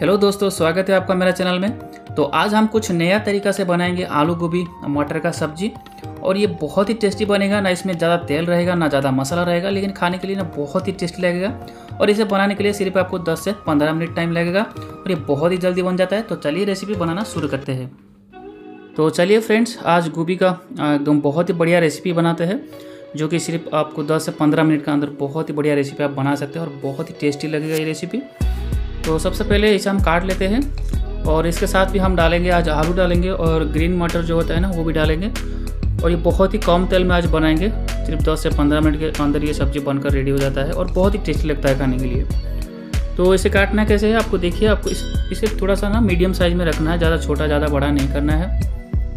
Hello दोस्तों, स्वागत है आपका मेरा चैनल में। तो आज हम कुछ नया तरीका से बनाएंगे आलू गोभी मटर का सब्जी, और ये बहुत ही टेस्टी बनेगा। ना इसमें ज़्यादा तेल रहेगा ना ज़्यादा मसाला रहेगा, लेकिन खाने के लिए ना बहुत ही टेस्टी लगेगा। और इसे बनाने के लिए सिर्फ आपको 10 से 15 मिनट टाइम लगेगा और ये बहुत ही जल्दी बन जाता है। तो चलिए रेसिपी बनाना शुरू करते हैं। तो चलिए फ्रेंड्स, आज गोभी का एकदम बहुत ही बढ़िया रेसिपी बनाते हैं, जो कि सिर्फ आपको 10 से 15 मिनट के अंदर बहुत ही बढ़िया रेसिपी आप बना सकते हैं और बहुत ही टेस्टी लगेगा ये रेसिपी। तो सबसे पहले इसे हम काट लेते हैं और इसके साथ भी हम डालेंगे, आज आलू डालेंगे और ग्रीन मटर जो होता है ना वो भी डालेंगे। और ये बहुत ही कम तेल में आज बनाएंगे, सिर्फ 10 से 15 मिनट के अंदर ये सब्ज़ी बनकर रेडी हो जाता है और बहुत ही टेस्टी लगता है खाने के लिए। तो इसे काटना कैसे है आपको, देखिए आपको इसे थोड़ा सा ना मीडियम साइज़ में रखना है, ज़्यादा छोटा ज़्यादा बड़ा नहीं करना है,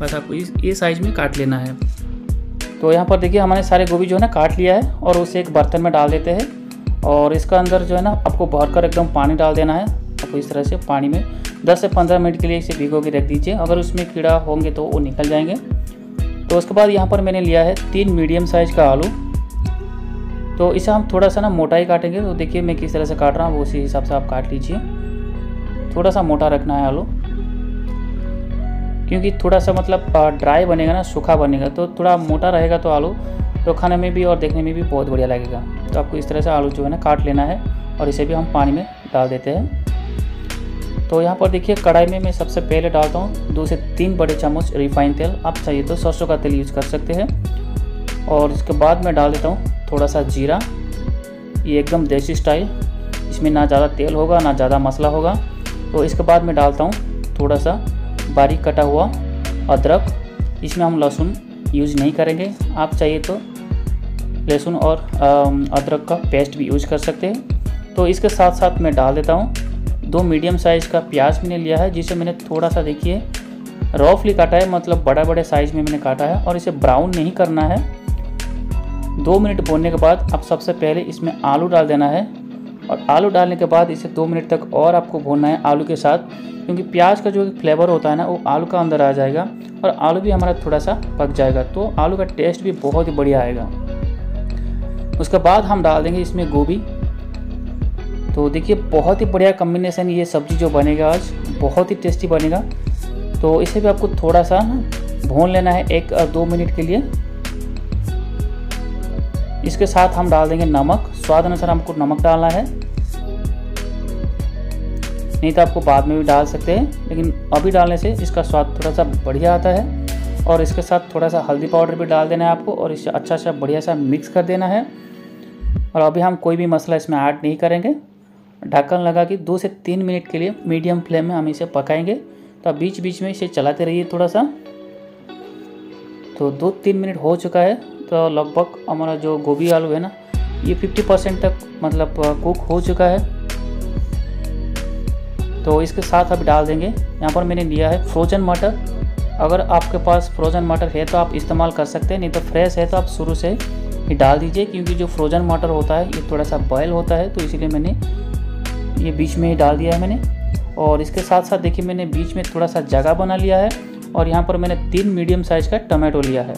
बस आपको ये साइज़ में काट लेना है। तो यहाँ पर देखिए हमारे सारे गोभी जो है ना काट लिया है और उसे एक बर्तन में डाल देते हैं। और इसका अंदर जो है ना आपको भरकर एकदम पानी डाल देना है। आपको इस तरह से पानी में 10 से 15 मिनट के लिए इसे भिगो के रख दीजिए, अगर उसमें कीड़ा होंगे तो वो निकल जाएंगे। तो उसके बाद यहाँ पर मैंने लिया है 3 मीडियम साइज़ का आलू। तो इसे हम थोड़ा सा ना मोटाई काटेंगे, तो देखिए मैं किस तरह से काट रहा हूँ उसी हिसाब से आप काट लीजिए। थोड़ा सा मोटा रखना है आलू, क्योंकि थोड़ा सा मतलब ड्राई बनेगा ना, सूखा बनेगा, तो थोड़ा मोटा रहेगा तो आलू तो खाने में भी और देखने में भी बहुत बढ़िया लगेगा। तो आपको इस तरह से आलू जो है ना काट लेना है और इसे भी हम पानी में डाल देते हैं। तो यहाँ पर देखिए कढ़ाई में मैं सबसे पहले डालता हूँ 2 से 3 बड़े चम्मच रिफाइन तेल। आप चाहिए तो सरसों का तेल यूज़ कर सकते हैं। और इसके बाद मैं डाल देता हूँ थोड़ा सा जीरा, ये एकदम देसी स्टाइल, इसमें ना ज़्यादा तेल होगा ना ज़्यादा मसाला होगा। तो इसके बाद मैं डालता हूँ थोड़ा सा बारीक कटा हुआ अदरक, इसमें हम लहसुन यूज़ नहीं करेंगे। आप चाहिए तो लहसुन और अदरक का पेस्ट भी यूज़ कर सकते हैं। तो इसके साथ साथ मैं डाल देता हूँ 2 मीडियम साइज़ का प्याज मैंने लिया है, जिसे मैंने थोड़ा सा देखिए रफली काटा है, मतलब बड़ा बड़े साइज़ में मैंने काटा है। और इसे ब्राउन नहीं करना है। 2 मिनट भूनने के बाद अब सबसे पहले इसमें आलू डाल देना है, और आलू डालने के बाद इसे 2 मिनट तक और आपको भूनना है आलू के साथ, क्योंकि प्याज का जो फ्लेवर होता है ना वो आलू का अंदर आ जाएगा और आलू भी हमारा थोड़ा सा पक जाएगा, तो आलू का टेस्ट भी बहुत ही बढ़िया आएगा। उसके बाद हम डाल देंगे इसमें गोभी। तो देखिए बहुत ही बढ़िया कम्बिनेशन ये सब्ज़ी जो बनेगा आज बहुत ही टेस्टी बनेगा। तो इसे भी आपको थोड़ा सा भून लेना है 1 और 2 मिनट के लिए। इसके साथ हम डाल देंगे नमक, स्वाद अनुसार हमको नमक डालना है, नहीं तो आपको बाद में भी डाल सकते हैं, लेकिन अभी डालने से इसका स्वाद थोड़ा सा बढ़िया आता है। और इसके साथ थोड़ा सा हल्दी पाउडर भी डाल देना है आपको, और इसे अच्छा सा बढ़िया सा मिक्स कर देना है। और अभी हम कोई भी मसाला इसमें ऐड नहीं करेंगे। ढक्कन लगा के 2 से 3 मिनट के लिए मीडियम फ्लेम में हम इसे पकाएंगे। तो आप बीच बीच में इसे चलाते रहिए थोड़ा सा। तो 2-3 मिनट हो चुका है, तो लगभग हमारा जो गोभी आलू है ना ये 50% तक मतलब कुक हो चुका है। तो इसके साथ अब डाल देंगे, यहाँ पर मैंने लिया है फ्रोजन मटर। अगर आपके पास फ्रोजन मटर है तो आप इस्तेमाल कर सकते हैं, नहीं तो फ्रेश है तो आप शुरू से ही डाल दीजिए, क्योंकि जो फ्रोजन मटर होता है ये थोड़ा सा बॉयल होता है, तो इसीलिए मैंने ये बीच में ही डाल दिया है मैंने। और इसके साथ साथ देखिए मैंने बीच में थोड़ा सा जगह बना लिया है, और यहाँ पर मैंने 3 मीडियम साइज़ का टमाटो लिया है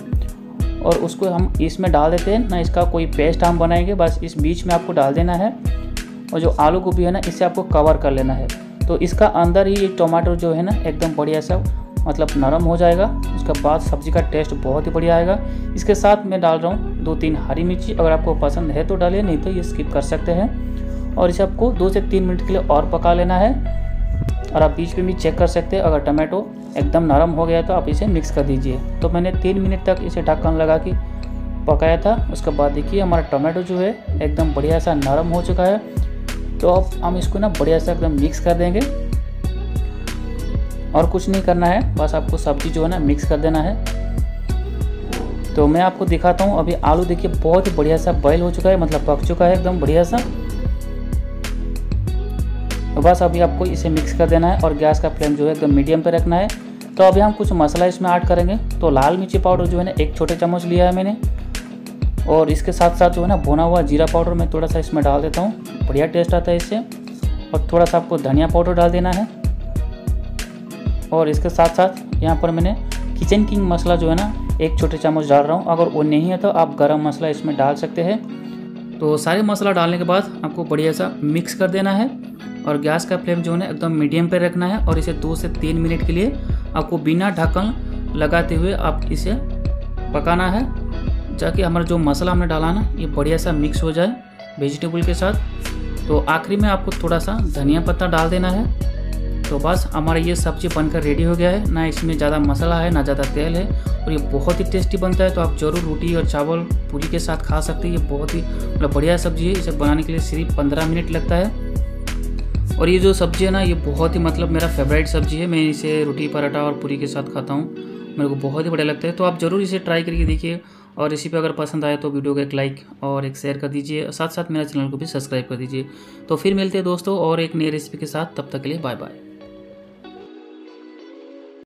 और उसको हम इसमें डाल देते हैं। ना इसका कोई पेस्ट हम बनाएंगे, बस इस बीच में आपको डाल देना है। और जो आलू गोभी है ना इसे आपको कवर कर लेना है, तो इसका अंदर ही ये टमाटर जो है ना एकदम बढ़िया सा मतलब नरम हो जाएगा। उसके बाद सब्ज़ी का टेस्ट बहुत ही बढ़िया आएगा। इसके साथ मैं डाल रहा हूँ 2-3 हरी मिर्ची, अगर आपको पसंद है तो डालिए, नहीं तो ये स्किप कर सकते हैं। और इसे आपको 2 से 3 मिनट के लिए और पका लेना है। और आप बीच में भी चेक कर सकते हैं, अगर टमाटो एकदम नरम हो गया तो आप इसे मिक्स कर दीजिए। तो मैंने 3 मिनट तक इसे ढक्कन लगा के पकाया था। उसके बाद देखिए हमारा टमाटो जो है एकदम बढ़िया सा नरम हो चुका है। तो अब हम इसको ना बढ़िया सा एकदम मिक्स कर देंगे और कुछ नहीं करना है, बस आपको सब्ज़ी जो है ना मिक्स कर देना है। तो मैं आपको दिखाता हूँ, अभी आलू देखिए बहुत ही बढ़िया सा बॉयल हो चुका है, मतलब पक चुका है एकदम बढ़िया सा। तो बस अभी आपको इसे मिक्स कर देना है और गैस का फ्लेम जो है एकदम मीडियम पे रखना है। तो अभी हम कुछ मसाला इसमें ऐड करेंगे। तो लाल मिर्ची पाउडर जो है ना 1 छोटे चम्मच लिया है मैंने, और इसके साथ साथ जो है ना भुना हुआ जीरा पाउडर मैं थोड़ा सा इसमें डाल देता हूँ, बढ़िया टेस्ट आता है इससे। और थोड़ा सा आपको धनिया पाउडर डाल देना है। और इसके साथ साथ यहाँ पर मैंने किचन किंग मसाला जो है ना 1 छोटे चम्मच डाल रहा हूँ, अगर वो नहीं है तो आप गरम मसाला इसमें डाल सकते हैं। तो सारे मसाला डालने के बाद आपको बढ़िया सा मिक्स कर देना है। और गैस का फ्लेम जो है एकदम मीडियम पे रखना है और इसे 2 से 3 मिनट के लिए आपको बिना ढक्कन लगाते हुए आप इसे पकाना है, ताकि हमारा जो मसाला हमने डाला ना ये बढ़िया सा मिक्स हो जाए वेजिटेबल के साथ। तो आखिरी में आपको थोड़ा सा धनिया पत्ता डाल देना है। तो बस हमारा ये सब्जी बनकर रेडी हो गया है। ना इसमें ज़्यादा मसाला है ना ज़्यादा तेल है और ये बहुत ही टेस्टी बनता है। तो आप ज़रूर रोटी और चावल पूरी के साथ खा सकते हैं। ये बहुत ही मतलब बढ़िया सब्जी है। इसे बनाने के लिए सिर्फ 15 मिनट लगता है। और ये जो सब्ज़ी है ना ये बहुत ही मतलब मेरा फेवरेट सब्जी है। मैं इसे रोटी पराठा और पूरी के साथ खाता हूँ, मेरे को बहुत ही बढ़िया लगता है। तो आप ज़रूर इसे ट्राई करके देखिए और रेसिपी अगर पसंद आए तो वीडियो को एक लाइक और एक शेयर कर दीजिए, साथ साथ मेरे चैनल को भी सब्सक्राइब कर दीजिए। तो फिर मिलते हैं दोस्तों और एक नई रेसिपी के साथ, तब तक के लिए बाय बाय।